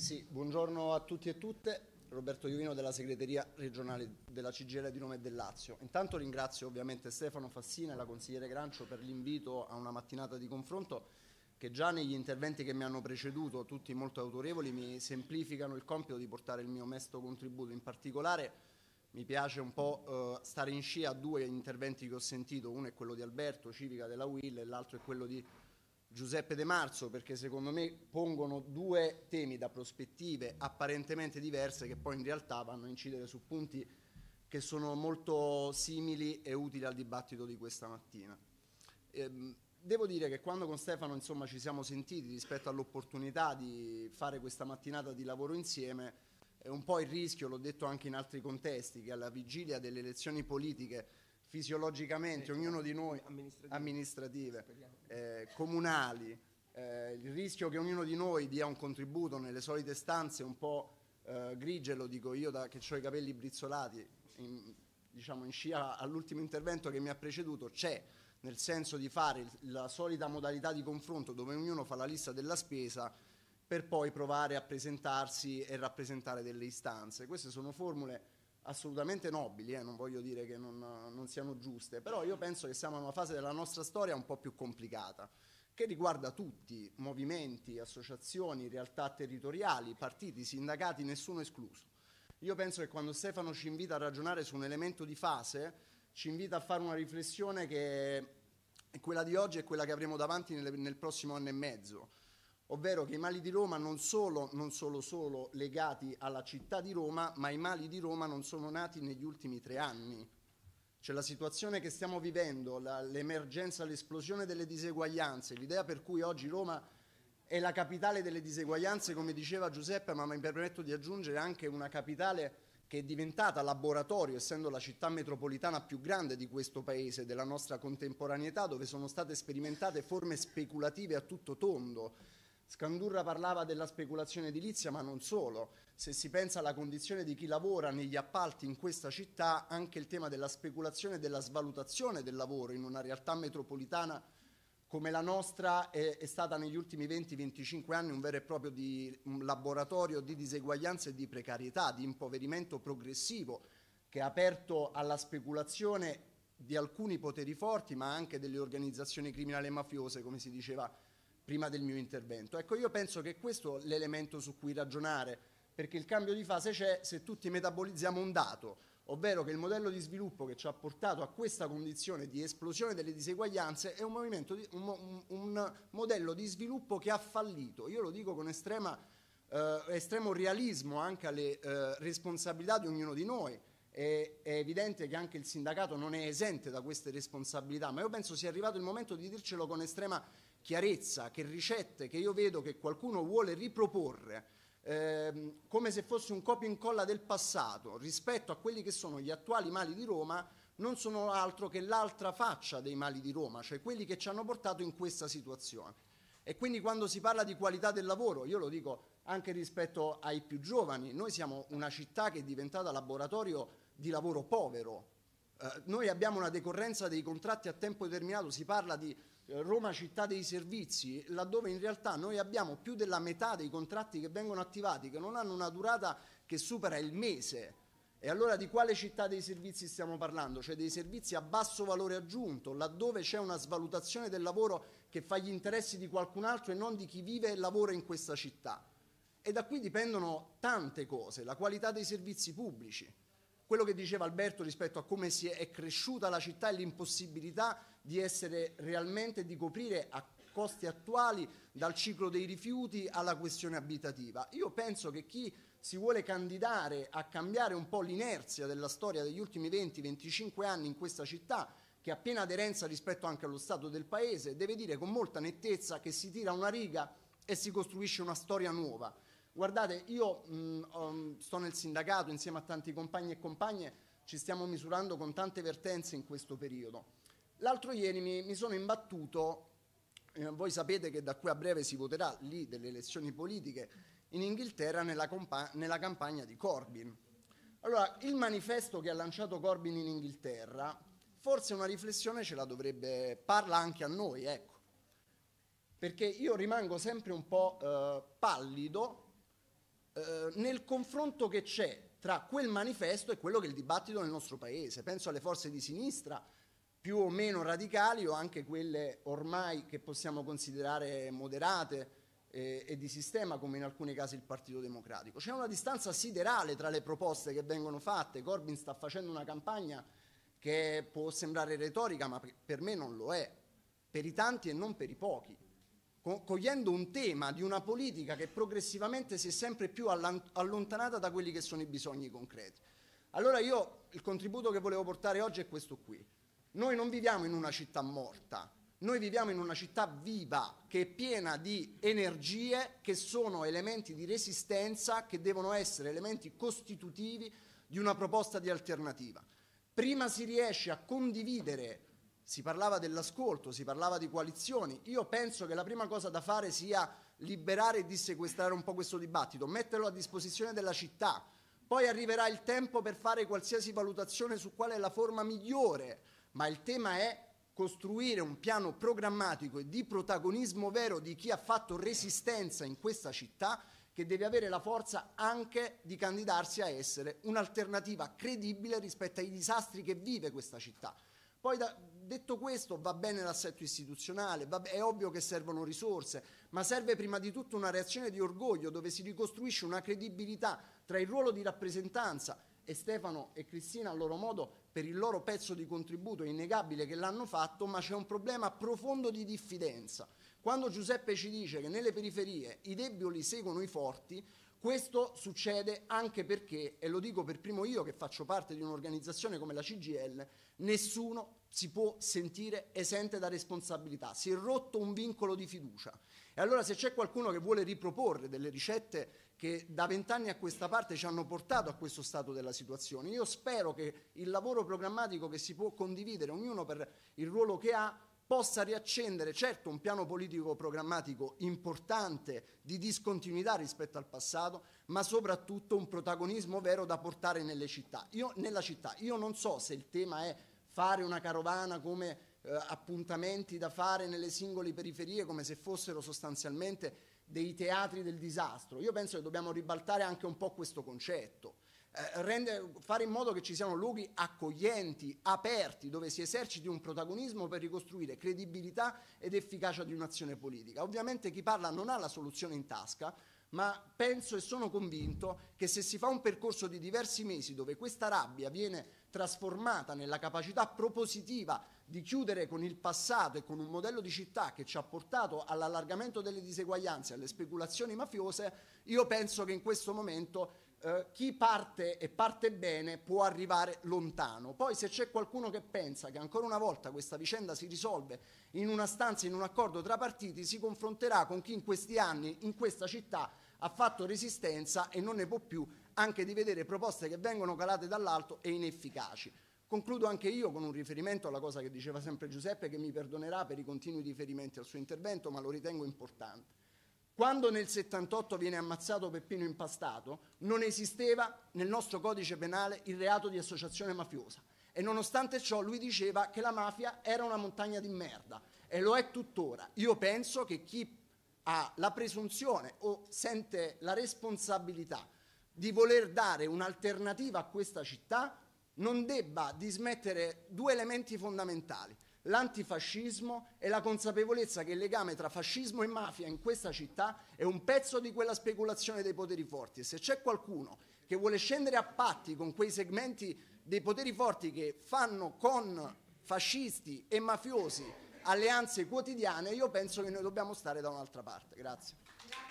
Sì, buongiorno a tutti e tutte. Roberto Iovino della segreteria regionale della CGIL di Roma e del Lazio. Intanto ringrazio ovviamente Stefano Fassina e la consigliere Grancio per l'invito a una mattinata di confronto che già negli interventi che mi hanno preceduto, tutti molto autorevoli, mi semplificano il compito di portare il mio mesto contributo. In particolare mi piace un po' stare in scia a due interventi che ho sentito, uno è quello di Alberto Civica della UIL e l'altro è quello di Giuseppe De Marzo, perché secondo me pongono due temi da prospettive apparentemente diverse che poi in realtà vanno a incidere su punti che sono molto simili e utili al dibattito di questa mattina. Devo dire che quando con Stefano insomma ci siamo sentiti rispetto all'opportunità di fare questa mattinata di lavoro insieme, è un po' il rischio, l'ho detto anche in altri contesti, che alla vigilia delle elezioni politiche fisiologicamente ognuno di noi amministrative, comunali, il rischio che ognuno di noi dia un contributo nelle solite stanze un po' grigie, lo dico io che ho i capelli brizzolati, in scia all'ultimo intervento che mi ha preceduto, c'è nel senso di fare la solita modalità di confronto dove ognuno fa la lista della spesa per poi provare a presentarsi e rappresentare delle istanze. Queste sono formule assolutamente nobili, non voglio dire che non siano giuste, però io penso che siamo in una fase della nostra storia un po' più complicata, che riguarda tutti, movimenti, associazioni, realtà territoriali, partiti, sindacati, nessuno escluso. Io penso che quando Stefano ci invita a ragionare su un elemento di fase, ci invita a fare una riflessione che è quella di oggi e quella che avremo davanti nel prossimo anno e mezzo, ovvero che i mali di Roma non sono solo legati alla città di Roma, ma i mali di Roma non sono nati negli ultimi 3 anni. Cioè la situazione che stiamo vivendo, l'emergenza, l'esplosione delle diseguaglianze, l'idea per cui oggi Roma è la capitale delle diseguaglianze, come diceva Giuseppe, ma mi permetto di aggiungere anche una capitale che è diventata laboratorio, essendo la città metropolitana più grande di questo paese, della nostra contemporaneità, dove sono state sperimentate forme speculative a tutto tondo. Scandurra parlava della speculazione edilizia, ma non solo. Se si pensa alla condizione di chi lavora negli appalti in questa città, anche il tema della speculazione e della svalutazione del lavoro in una realtà metropolitana come la nostra è stata negli ultimi 20-25 anni un vero e proprio laboratorio di diseguaglianze e di precarietà, di impoverimento progressivo che è aperto alla speculazione di alcuni poteri forti, ma anche delle organizzazioni criminali e mafiose, come si diceva prima del mio intervento. Ecco, io penso che questo è l'elemento su cui ragionare, perché il cambio di fase c'è se tutti metabolizziamo un dato, ovvero che il modello di sviluppo che ci ha portato a questa condizione di esplosione delle diseguaglianze è un modello di sviluppo che ha fallito. Io lo dico con estremo realismo anche alle responsabilità di ognuno di noi. È evidente che anche il sindacato non è esente da queste responsabilità, ma io penso sia arrivato il momento di dircelo con estrema chiarezza, che ricette che io vedo che qualcuno vuole riproporre come se fosse un copia e incolla del passato rispetto a quelli che sono gli attuali mali di Roma, non sono altro che l'altra faccia dei mali di Roma, cioè quelli che ci hanno portato in questa situazione. E quindi quando si parla di qualità del lavoro, io lo dico anche rispetto ai più giovani, noi siamo una città che è diventata laboratorio di lavoro povero. Noi abbiamo una decorrenza dei contratti a tempo determinato, si parla di Roma città dei servizi, laddove in realtà noi abbiamo più della metà dei contratti che vengono attivati che non hanno una durata che supera il mese. E allora di quale città dei servizi stiamo parlando? Cioè dei servizi a basso valore aggiunto, laddove c'è una svalutazione del lavoro che fa gli interessi di qualcun altro e non di chi vive e lavora in questa città. E da qui dipendono tante cose, la qualità dei servizi pubblici. Quello che diceva Alberto rispetto a come è cresciuta la città e l'impossibilità di essere realmente, di coprire a costi attuali dal ciclo dei rifiuti alla questione abitativa. Io penso che chi si vuole candidare a cambiare un po' l'inerzia della storia degli ultimi 20-25 anni in questa città, che ha piena aderenza rispetto anche allo stato del paese, deve dire con molta nettezza che si tira una riga e si costruisce una storia nuova. Guardate, io sto nel sindacato insieme a tanti compagni e compagne, ci stiamo misurando con tante vertenze in questo periodo. L'altro ieri mi sono imbattuto, voi sapete che da qui a breve si voterà lì delle elezioni politiche in Inghilterra nella campagna di Corbyn. Allora, il manifesto che ha lanciato Corbyn in Inghilterra, forse una riflessione ce la dovrebbe, parla anche a noi, ecco. Perché io rimango sempre un po' pallido nel confronto che c'è tra quel manifesto e quello che è il dibattito nel nostro Paese. Penso alle forze di sinistra più o meno radicali o anche quelle ormai che possiamo considerare moderate e di sistema, come in alcuni casi il Partito Democratico. C'è una distanza siderale tra le proposte che vengono fatte. Corbyn sta facendo una campagna che può sembrare retorica, ma per me non lo è, per i tanti e non per i pochi, cogliendo un tema di una politica che progressivamente si è sempre più allontanata da quelli che sono i bisogni concreti. Allora io il contributo che volevo portare oggi è questo qui. Noi non viviamo in una città morta, noi viviamo in una città viva che è piena di energie che sono elementi di resistenza, che devono essere elementi costitutivi di una proposta di alternativa. Prima si riesce a condividere. Si parlava dell'ascolto, si parlava di coalizioni. Io penso che la prima cosa da fare sia liberare e dissequestrare un po' questo dibattito, metterlo a disposizione della città. Poi arriverà il tempo per fare qualsiasi valutazione su qual è la forma migliore, ma il tema è costruire un piano programmatico e di protagonismo vero di chi ha fatto resistenza in questa città, che deve avere la forza anche di candidarsi a essere un'alternativa credibile rispetto ai disastri che vive questa città. Poi detto questo, va bene l'assetto istituzionale, è ovvio che servono risorse, ma serve prima di tutto una reazione di orgoglio dove si ricostruisce una credibilità tra il ruolo di rappresentanza, e Stefano e Cristina a loro modo per il loro pezzo di contributo è innegabile che l'hanno fatto, ma c'è un problema profondo di diffidenza. Quando Giuseppe ci dice che nelle periferie i deboli seguono i forti, questo succede anche perché, e lo dico per primo io che faccio parte di un'organizzazione come la CGIL, nessuno si può sentire esente da responsabilità, si è rotto un vincolo di fiducia. E allora se c'è qualcuno che vuole riproporre delle ricette che da 20 anni a questa parte ci hanno portato a questo stato della situazione, io spero che il lavoro programmatico che si può condividere, ognuno per il ruolo che ha, possa riaccendere certo un piano politico programmatico importante di discontinuità rispetto al passato, ma soprattutto un protagonismo vero da portare nelle città. Io non so se il tema è fare una carovana come appuntamenti da fare nelle singole periferie, come se fossero sostanzialmente dei teatri del disastro. Io penso che dobbiamo ribaltare anche un po' questo concetto. Fare in modo che ci siano luoghi accoglienti, aperti, dove si eserciti un protagonismo per ricostruire credibilità ed efficacia di un'azione politica. Ovviamente chi parla non ha la soluzione in tasca, ma penso e sono convinto che se si fa un percorso di diversi mesi dove questa rabbia viene trasformata nella capacità propositiva di chiudere con il passato e con un modello di città che ci ha portato all'allargamento delle diseguaglianze, alle speculazioni mafiose, io penso che in questo momento chi parte e parte bene può arrivare lontano. Poi se c'è qualcuno che pensa che ancora una volta questa vicenda si risolve in una stanza, in un accordo tra partiti, si confronterà con chi in questi anni in questa città ha fatto resistenza e non ne può più anche di vedere proposte che vengono calate dall'alto e inefficaci. Concludo anche io con un riferimento alla cosa che diceva sempre Giuseppe, che mi perdonerà per i continui riferimenti al suo intervento, ma lo ritengo importante. Quando nel 78 viene ammazzato Peppino Impastato, non esisteva nel nostro codice penale il reato di associazione mafiosa, e nonostante ciò lui diceva che la mafia era una montagna di merda, e lo è tuttora. Io penso che chi ha la presunzione o sente la responsabilità di voler dare un'alternativa a questa città non debba dismettere due elementi fondamentali: l'antifascismo e la consapevolezza che il legame tra fascismo e mafia in questa città è un pezzo di quella speculazione dei poteri forti, e se c'è qualcuno che vuole scendere a patti con quei segmenti dei poteri forti che fanno con fascisti e mafiosi alleanze quotidiane, io penso che noi dobbiamo stare da un'altra parte. Grazie.